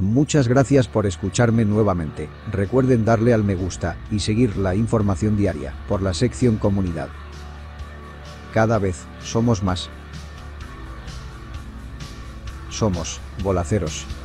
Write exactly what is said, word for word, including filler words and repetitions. Muchas gracias por escucharme nuevamente, recuerden darle al me gusta y seguir la información diaria por la sección comunidad. Cada vez somos más. Somos bolaceros.